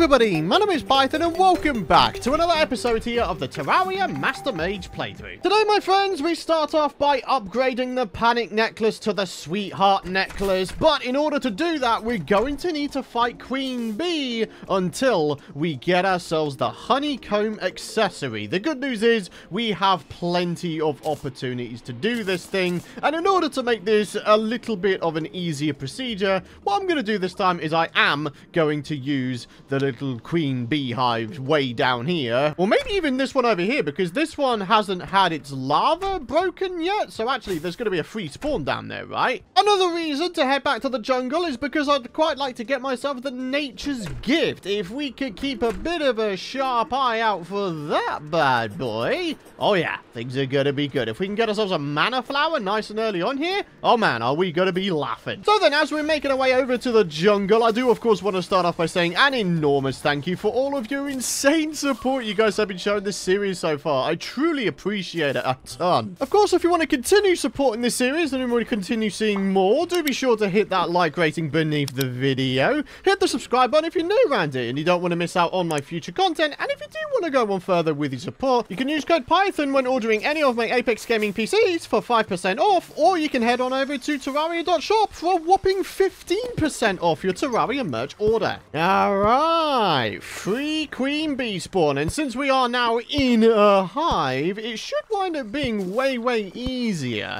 everybody, my name is Python and welcome back to another episode here of the Terraria Master Mage playthrough. Today, my friends, we start off by upgrading the Panic Necklace to the Sweetheart Necklace, but in order to do that, we're going to need to fight Queen Bee until we get ourselves the Honeycomb Accessory. The good news is we have plenty of opportunities to do this thing, and in order to make this a little bit of an easier procedure, what I'm going to do this time is I am going to use the little queen beehives way down here, or maybe even this one over here, because this one hasn't had its lava broken yet, so actually there's going to be a free spawn down there, right? Another reason to head back to the jungle is because I'd quite like to get myself the nature's gift. If we could keep a bit of a sharp eye out for that bad boy, oh yeah, things are going to be good. If we can get ourselves a mana flower nice and early on here, oh man, are we going to be laughing. So then, as we're making our way over to the jungle, I do of course want to start off by saying an enormous thank you for all of your insane support you guys have been showing this series so far. I truly appreciate it a ton. Of course, if you want to continue supporting this series and you want to continue seeing more, do be sure to hit that like rating beneath the video. Hit the subscribe button if you're new around here and you don't want to miss out on my future content. And if you do want to go one further with your support, you can use code Python when ordering any of my Apex Gaming PCs for 5% off, or you can head on over to terraria.shop for a whopping 15% off your Terraria merch order. Alright, free Queen Bee spawn, and since we are now in a hive, it should wind up being way easier.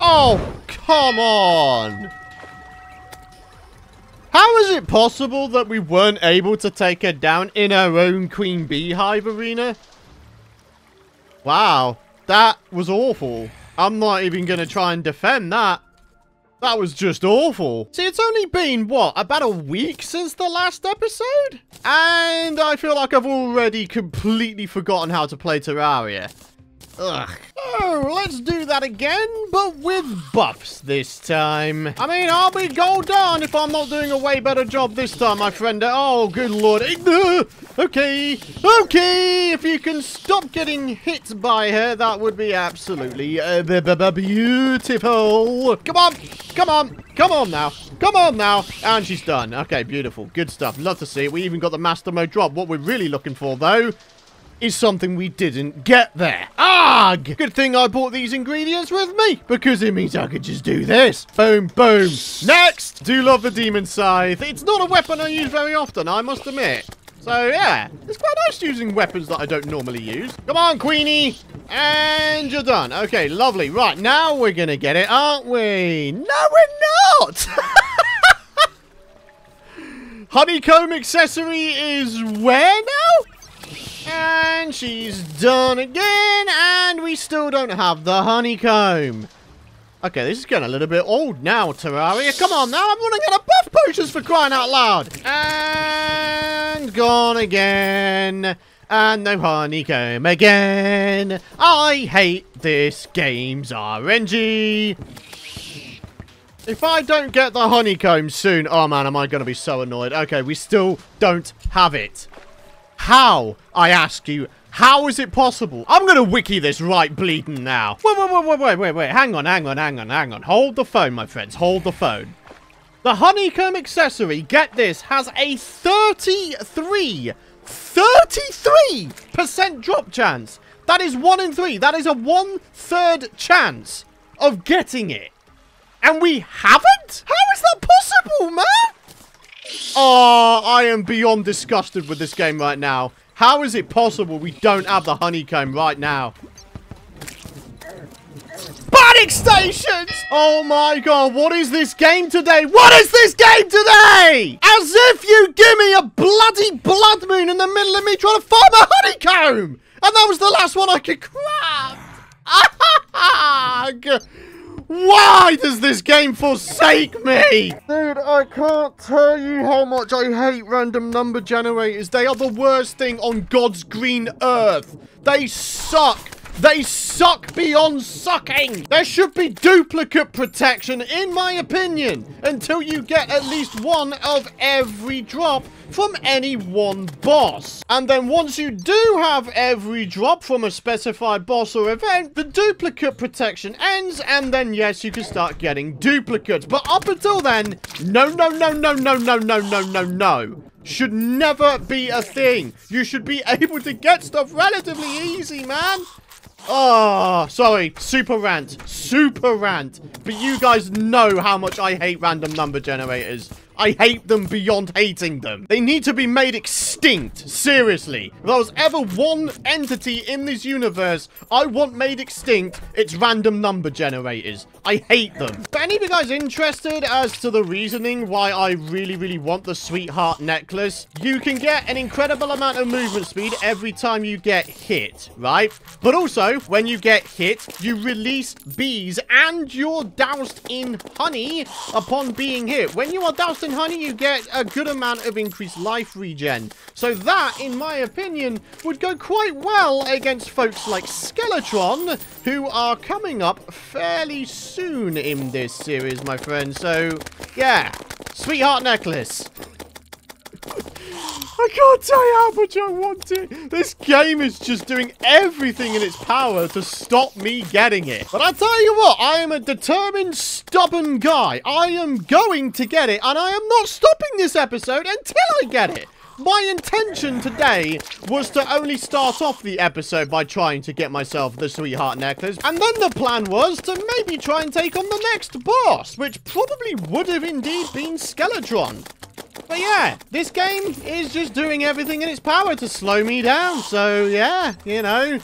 Oh, come on! How is it possible that we weren't able to take her down in our own Queen Bee hive arena? Wow, that was awful. I'm not even going to try and defend that. That was just awful. See, it's only been, what, about a week since the last episode? And I feel like I've already completely forgotten how to play Terraria. Ugh. Oh, let's do that again, but with buffs this time. I mean, I'll be gold down if I'm not doing a way better job this time, my friend. Oh, good lord. Okay. If you can stop getting hit by her, that would be absolutely beautiful. Come on now. And she's done. Okay, beautiful. Good stuff. Love to see it. We even got the master mode drop. What we're really looking for, though, is something we didn't get there. Argh! Good thing I bought these ingredients with me, because it means I could just do this. Boom, boom. Next! Do love the Demon Scythe. It's not a weapon I use very often, I must admit. So, yeah. It's quite nice using weapons that I don't normally use. Come on, Queenie! And you're done. Okay, lovely. Right, now we're gonna get it, aren't we? No, we're not! Honeycomb accessory is where now? And she's done again, and we still don't have the honeycomb. Okay, this is getting a little bit old now, Terraria. Come on now, I'm gonna get a buff potions for crying out loud. And gone again. And no honeycomb again. I hate this game's RNG. If I don't get the honeycomb soon, oh man, am I gonna be so annoyed. Okay, we still don't have it. How, I ask you, how is it possible? I'm going to wiki this right bleeding now. Wait, hang on. Hold the phone, my friends, hold the phone. The honeycomb accessory, get this, has a 33% drop chance. That is 1 in 3. That is a 1/3 chance of getting it. And we haven't? How is that possible, man? Oh, I am beyond disgusted with this game right now. How is it possible we don't have the honeycomb right now? Panic stations! Oh my god, what is this game today? As if you give me a bloody blood moon in the middle of me trying to farm a honeycomb! And that was the last one I could grab! Why does this game forsake me? Dude, I can't tell you how much I hate random number generators. They are the worst thing on God's green earth. They suck. They suck beyond sucking. There should be duplicate protection, in my opinion, until you get at least one of every drop from any one boss. And then once you do have every drop from a specified boss or event, the duplicate protection ends, and then yes, you can start getting duplicates. But up until then, no. should never be a thing. You should be able to get stuff relatively easy, man. Oh, sorry. Super rant. Super rant. But you guys know how much I hate random number generators. I hate them beyond hating them. They need to be made extinct. Seriously. If there was ever one entity in this universe I want made extinct, it's random number generators. I hate them. But any of you guys interested as to the reasoning why I really, really want the Sweetheart Necklace? You can get an incredible amount of movement speed every time you get hit, right? But also, when you get hit, you release bees and you're doused in honey upon being hit. When you are doused in honey, you get a good amount of increased life regen. So that, in my opinion, would go quite well against folks like Skeletron, who are coming up fairly soon in this series, my friend. So, yeah. Sweetheart Necklace. I can't tell you how much I want it. This game is just doing everything in its power to stop me getting it. But I tell you what, I am a determined, stubborn guy. I am going to get it, and I am not stopping this episode until I get it. My intention today was to only start off the episode by trying to get myself the Sweetheart Necklace. And then the plan was to maybe try and take on the next boss, which probably would have indeed been Skeletron. But yeah, this game is just doing everything in its power to slow me down. So yeah, you know,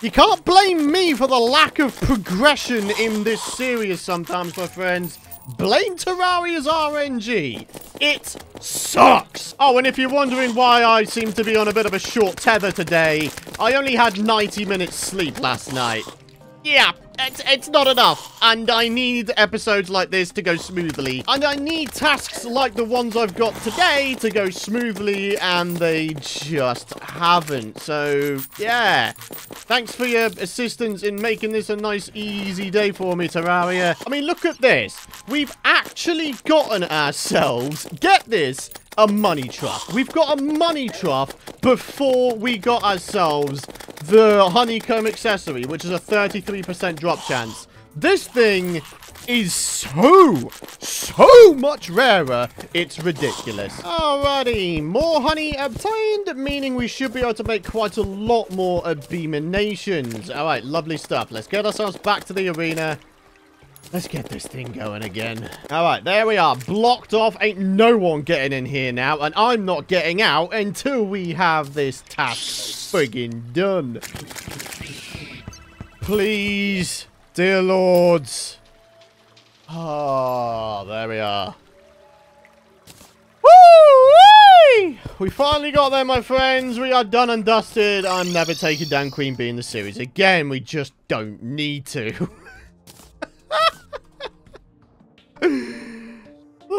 you can't blame me for the lack of progression in this series sometimes, my friends. Blame Terraria's RNG. It sucks. Oh, and if you're wondering why I seem to be on a bit of a short tether today, I only had 90 minutes sleep last night. Yeah, it's not enough, and I need episodes like this to go smoothly, and I need tasks like the ones I've got today to go smoothly, and they just haven't. So, yeah, thanks for your assistance in making this a nice, easy day for me, Terraria. I mean, look at this. We've actually gotten ourselves, get this, a money trough. We've got a money trough before we got ourselves the Honeycomb Accessory, which is a 33% drop chance. This thing is so much rarer, it's ridiculous. Alrighty, more honey obtained, meaning we should be able to make quite a lot more abominations. Alright, lovely stuff. Let's get ourselves back to the arena. Let's get this thing going again. All right, there we are. Blocked off. Ain't no one getting in here now. And I'm not getting out until we have this task friggin' done. Please, dear lords. Ah, oh, there we are. Woo-wee! We finally got there, my friends. We are done and dusted. I'm never taking down Queen Bee in the series again. We just don't need to.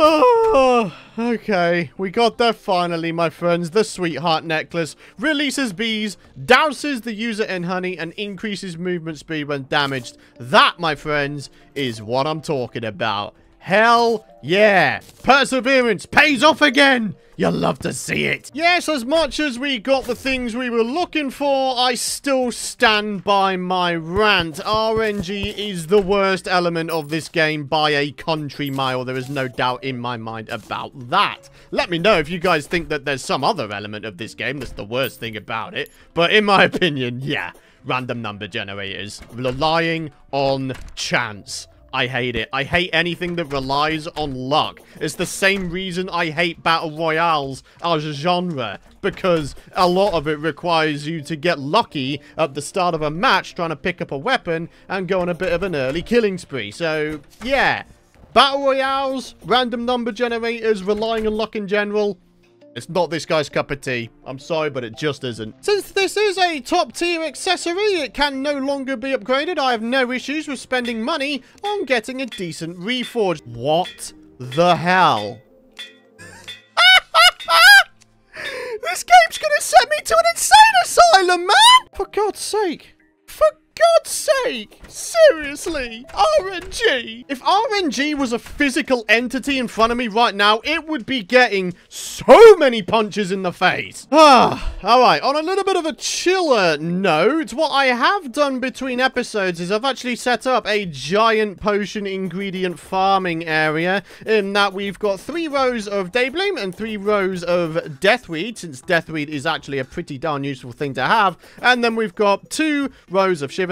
Oh, okay, we got there finally, my friends. The Sweetheart Necklace releases bees, douses the user in honey, and increases movement speed when damaged. That, my friends, is what I'm talking about. Hell yeah. Perseverance pays off again. You'll love to see it. Yes, as much as we got the things we were looking for, I still stand by my rant. RNG is the worst element of this game by a country mile. There is no doubt in my mind about that. Let me know if you guys think that there's some other element of this game that's the worst thing about it. But in my opinion, yeah, random number generators. Relying on chance. I hate it. I hate anything that relies on luck. It's the same reason I hate battle royales as a genre, because a lot of it requires you to get lucky at the start of a match trying to pick up a weapon and go on a bit of an early killing spree. So, yeah. Battle royales, random number generators, relying on luck in general. It's not this guy's cup of tea. I'm sorry, but it just isn't. Since this is a top-tier accessory, it can no longer be upgraded. I have no issues with spending money on getting a decent reforge. What the hell? This game's gonna send me to an insane asylum, man! For God's sake. For God's sake! Seriously! RNG! If RNG was a physical entity in front of me right now, it would be getting so many punches in the face. Ah, alright, on a little bit of a chiller note, what I have done between episodes is I've actually set up a giant potion ingredient farming area, in that we've got 3 rows of Daybloom and 3 rows of Deathweed, since Deathweed is actually a pretty darn useful thing to have, and then we've got 2 rows of Shiver, 2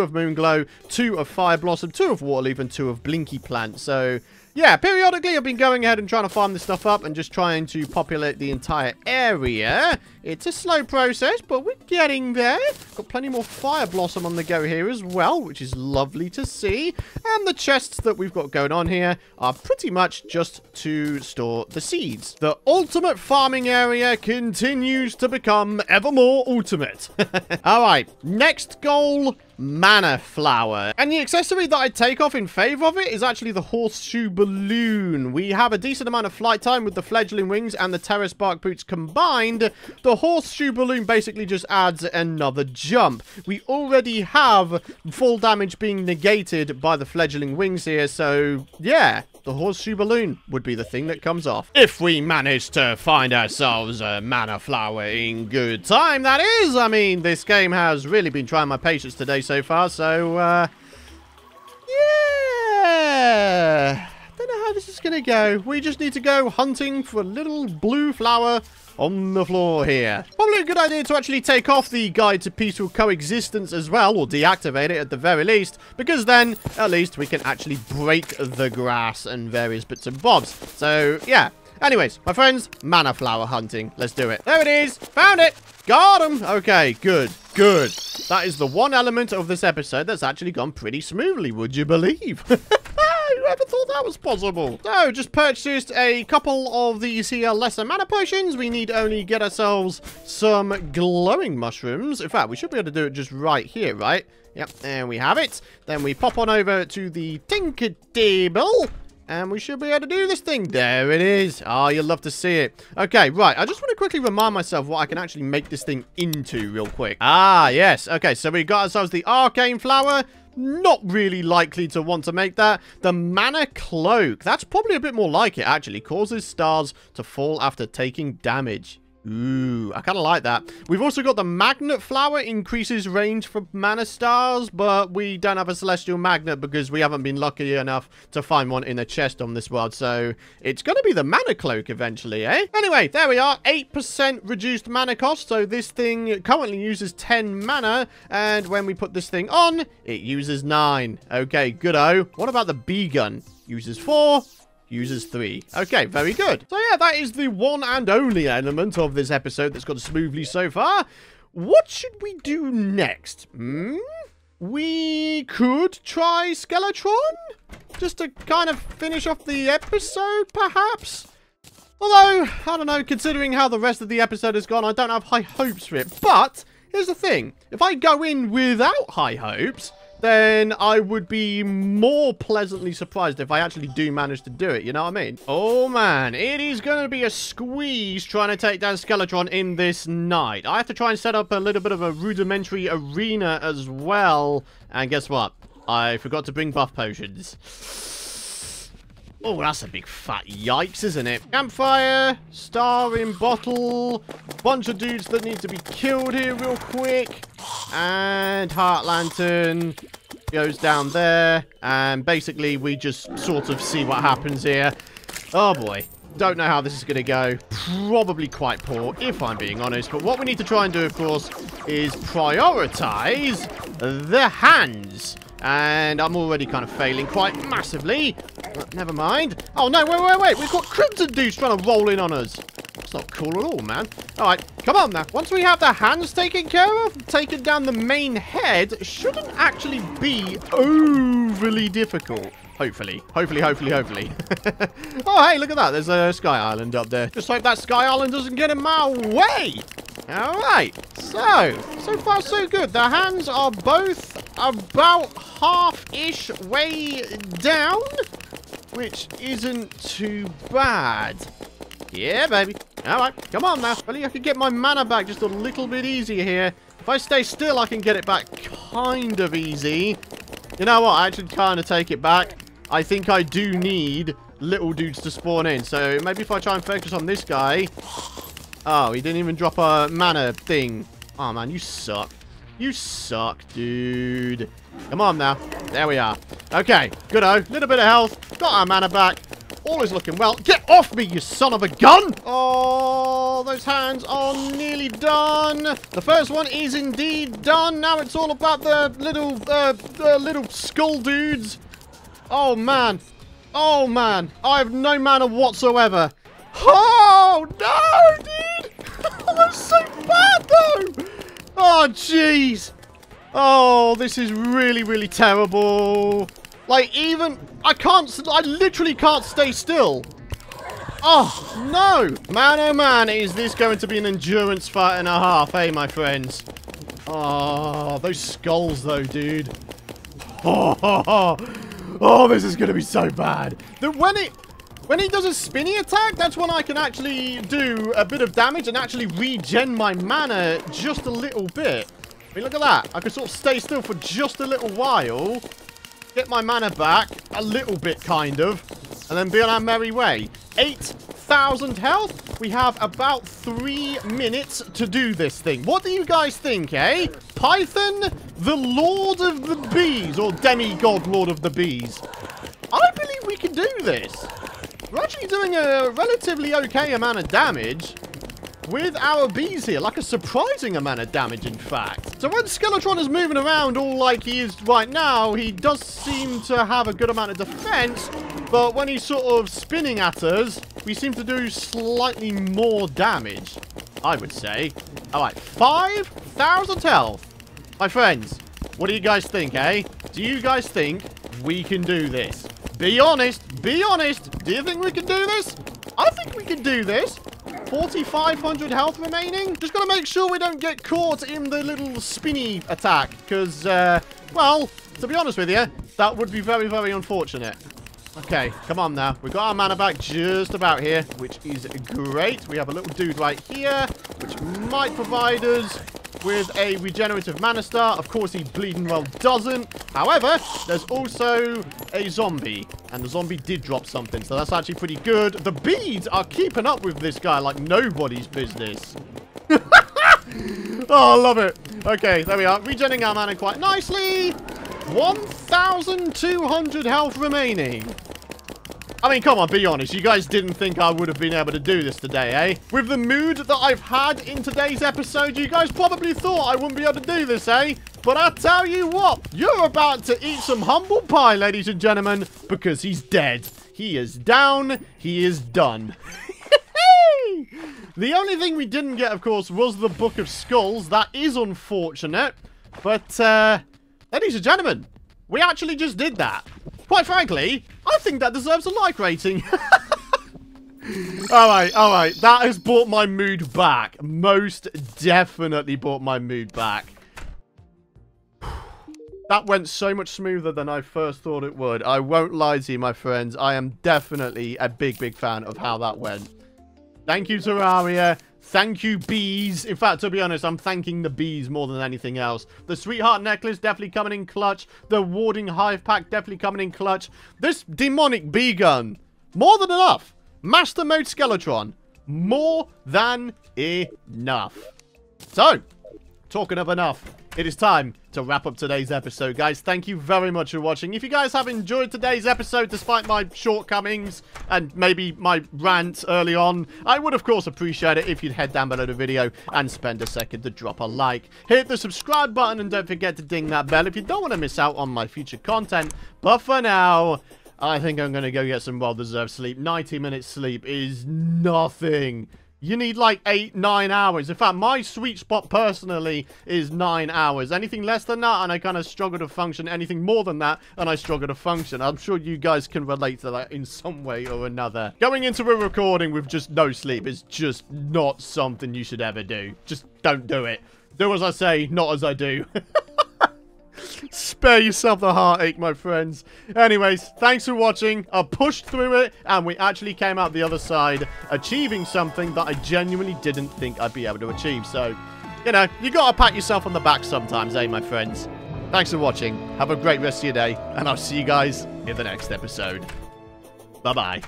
of Moonglow, 2 of Fire Blossom, 2 of Waterleaf, and 2 of Blinky Plant. So, yeah, periodically I've been going ahead and trying to farm this stuff up and just trying to populate the entire area. It's a slow process, but we're getting there. Got plenty more Fire Blossom on the go here as well, which is lovely to see. And the chests that we've got going on here are pretty much just to store the seeds. The ultimate farming area continues to become ever more ultimate. All right, next goal, Mana Flower. And the accessory that I take off in favor of it is actually the horseshoe balloon. We have a decent amount of flight time with the fledgling wings and the Terraspark boots combined. The horseshoe balloon basically just adds another jump. We already have full damage being negated by the fledgling wings here, so yeah, the horseshoe balloon would be the thing that comes off. If we manage to find ourselves a Mana Flower in good time, that is. I mean, this game has really been trying my patience today so far, so yeah, I don't know how this is gonna go. We just need to go hunting for a little blue flower on the floor here. Probably a good idea to actually take off the Guide to Peaceful Coexistence as well, or deactivate it at the very least, because then at least we can actually break the grass and various bits and bobs. So yeah, anyways, my friends, Mana Flower hunting. Let's do it. There it is. Found it. Got him. Okay, good, good. That is the one element of this episode that's actually gone pretty smoothly, would you believe? Who ever thought that was possible? So, just purchased a couple of these here lesser mana potions. We need only get ourselves some glowing mushrooms. In fact, we should be able to do it just right here, right? Yep, there we have it. Then we pop on over to the tinker table. And we should be able to do this thing. There it is. Oh, you'll love to see it. Okay, right. I just want to quickly remind myself what I can actually make this thing into real quick. Ah, yes. Okay, so we got ourselves the arcane flower. Not really likely to want to make that. The Mana Cloak. That's probably a bit more like it, actually. Causes stars to fall after taking damage. Ooh, I kind of like that. We've also got the Magnet Flower, increases range for mana stars, but we don't have a Celestial Magnet because we haven't been lucky enough to find one in a chest on this world, so it's going to be the Mana Cloak eventually, eh? Anyway, there we are, 8% reduced mana cost, so this thing currently uses 10 mana, and when we put this thing on, it uses 9. Okay, good-o. What about the B-Gun? Uses 4. Uses 3. Okay, very good. So yeah, that is the one and only element of this episode that's gone smoothly so far. What should we do next? Hmm? We could try Skeletron? Just to kind of finish off the episode, perhaps? Although, I don't know, considering how the rest of the episode has gone, I don't have high hopes for it. But, here's the thing. If I go in without high hopes, then I would be more pleasantly surprised if I actually do manage to do it, you know what I mean? Oh man, it is going to be a squeeze trying to take down Skeletron in this night. I have to try and set up a little bit of a rudimentary arena as well. And guess what? I forgot to bring buff potions. Oh, that's a big fat yikes, isn't it? Campfire, star in bottle, bunch of dudes that need to be killed here real quick. And heart lantern goes down there, and basically we just sort of see what happens here. Oh boy, don't know how this is going to go. Probably quite poor, if I'm being honest. But what we need to try and do, of course, is prioritize the hands. And I'm already kind of failing quite massively. But never mind. Oh no, wait, wait, wait! We've got crimson dudes trying to roll in on us. That's not cool at all, man. All right, come on now. Once we have the hands taken care of, taking down the main head shouldn't actually be overly difficult. Hopefully. Hopefully, hopefully, hopefully. Oh, hey, look at that. There's a sky island up there. Just hope that sky island doesn't get in my way. All right. So far, so good. The hands are both about half-ish way down, which isn't too bad. Yeah, baby. All right, come on now. I think I could get my mana back just a little bit easier here. If I stay still, I can get it back kind of easy. You know what? I actually kind of take it back. I think I do need little dudes to spawn in. So maybe if I try and focus on this guy. Oh, he didn't even drop a mana thing. Oh, man, you suck. You suck, dude. Come on now. There we are. Okay, good-o. Little bit of health. Got our mana back. All is looking well. Get off me, you son of a gun! Oh, those hands are nearly done. The first one is indeed done. Now it's all about the little skull dudes. Oh, man. Oh, man. I have no mana whatsoever. Oh, no, dude! That's so bad, though! Oh, jeez. Oh, this is really, really terrible. Like, even... I literally can't stay still. Oh, no. Man, oh, man, is this going to be an endurance fight and a half, hey, my friends? Oh, those skulls, though, dude. Oh, oh, oh. Oh, this is going to be so bad. When he does a spinny attack, that's when I can actually do a bit of damage and actually regen my mana just a little bit. I mean, look at that. I can sort of stay still for just a little while, get my mana back, a little bit, kind of, and then be on our merry way. 8,000 health. We have about 3 minutes to do this thing. What do you guys think, eh? Python, the Lord of the Bees, or Demigod Lord of the Bees. I believe we can do this. We're actually doing a relatively okay amount of damage with our bees here. Like a surprising amount of damage, in fact. So when Skeletron is moving around all like he is right now, he does seem to have a good amount of defense. But when he's sort of spinning at us, we seem to do slightly more damage, I would say. All right, 5,000 health. My friends, what do you guys think, eh? Do you guys think we can do this? Be honest. Be honest. Do you think we can do this? I think we can do this. 4,500 health remaining. Just got to make sure we don't get caught in the little spinny attack. Because, well, to be honest with you, that would be very, very unfortunate. Okay, come on now. We've got our mana back just about here, which is great. We have a little dude right here, which might provide us with a regenerative mana star. Of course, he bleeding well doesn't. However, there's also a zombie, and the zombie did drop something, so that's actually pretty good. The bees are keeping up with this guy like nobody's business. Oh, I love it. Okay, there we are. Regenerating our mana quite nicely. 1,200 health remaining. I mean, come on, be honest. You guys didn't think I would have been able to do this today, eh? With the mood that I've had in today's episode, you guys probably thought I wouldn't be able to do this, eh? But I tell you what, you're about to eat some humble pie, ladies and gentlemen, because he's dead. He is down. He is done. The only thing we didn't get, of course, was the Book of Skulls. That is unfortunate. But, ladies and gentlemen, we actually just did that. Quite frankly, I think that deserves a like rating. Alright, alright. That has brought my mood back. Most definitely brought my mood back. That went so much smoother than I first thought it would. I won't lie to you, my friends. I am definitely a big, big fan of how that went. Thank you, Terraria. Thank you, bees. In fact, to be honest, I'm thanking the bees more than anything else. The Sweetheart Necklace definitely coming in clutch. The Warding Hive Pack definitely coming in clutch. This Demonic Bee Gun, more than enough. Master Mode Skeletron, more than enough. So, talking of enough, it is time to wrap up today's episode, guys. Thank you very much for watching. If you guys have enjoyed today's episode, despite my shortcomings and maybe my rant early on, I would, of course, appreciate it if you'd head down below the video and spend a second to drop a like. Hit the subscribe button and don't forget to ding that bell if you don't want to miss out on my future content. But for now, I think I'm going to go get some well-deserved sleep. 90 minutes sleep is nothing. You need like 8-9 hours. In fact, my sweet spot personally is 9 hours. Anything less than that, and I kind of struggle to function. Anything more than that, and I struggle to function. I'm sure you guys can relate to that in some way or another. Going into a recording with just no sleep is just not something you should ever do. Just don't do it. Do as I say, not as I do. Spare yourself the heartache, my friends. Anyways, thanks for watching. I pushed through it, and we actually came out the other side achieving something that I genuinely didn't think I'd be able to achieve. So, you know, you gotta pat yourself on the back sometimes, eh, my friends? Thanks for watching. Have a great rest of your day, and I'll see you guys in the next episode. Bye-bye.